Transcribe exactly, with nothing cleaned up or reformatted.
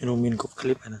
Inumin ko clip na.